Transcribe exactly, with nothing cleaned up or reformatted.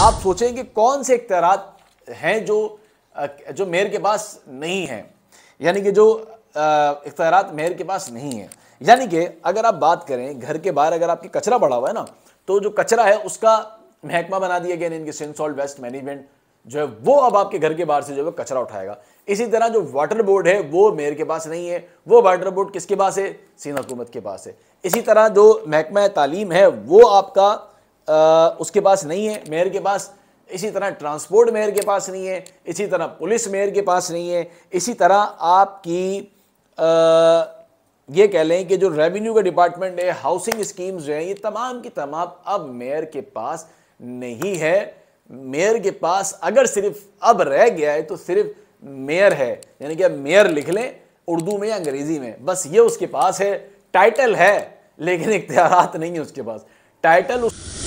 आप सोचें कि कौन से इख्तियारात हैं जो जो मेयर के पास नहीं है, यानी कि जो इख्तियारात मेयर के पास नहीं है। यानी कि अगर आप बात करें घर के बाहर अगर आपकी कचरा बढ़ा हुआ है ना, तो जो कचरा है उसका महकमा बना दिया गया इनके सिंध सॉल्ट वेस्ट मैनेजमेंट जो है वो अब आपके घर के बाहर से जो है कचरा उठाएगा। इसी तरह जो वाटर बोर्ड है वो मेयर के पास नहीं है, वो वाटर बोर्ड किसके पास है? सिंध हुकूमत के पास है। इसी तरह जो महकमा तालीम है वो आपका आ, उसके पास नहीं है, मेयर के पास। इसी तरह ट्रांसपोर्ट मेयर के पास नहीं है, इसी तरह पुलिस मेयर के पास नहीं है। इसी तरह आपकी आ, ये कह लें कि जो रेवेन्यू का डिपार्टमेंट है, हाउसिंग स्कीम्स जो हैं, ये तमाम की तमाम अब मेयर के पास नहीं है। मेयर के पास अगर सिर्फ अब रह गया है तो सिर्फ मेयर है, यानी कि अब मेयर लिख लें उर्दू में या अंग्रेजी में, बस ये उसके पास है। टाइटल है लेकिन इख्तियारात नहीं है उसके पास। टाइटल उस...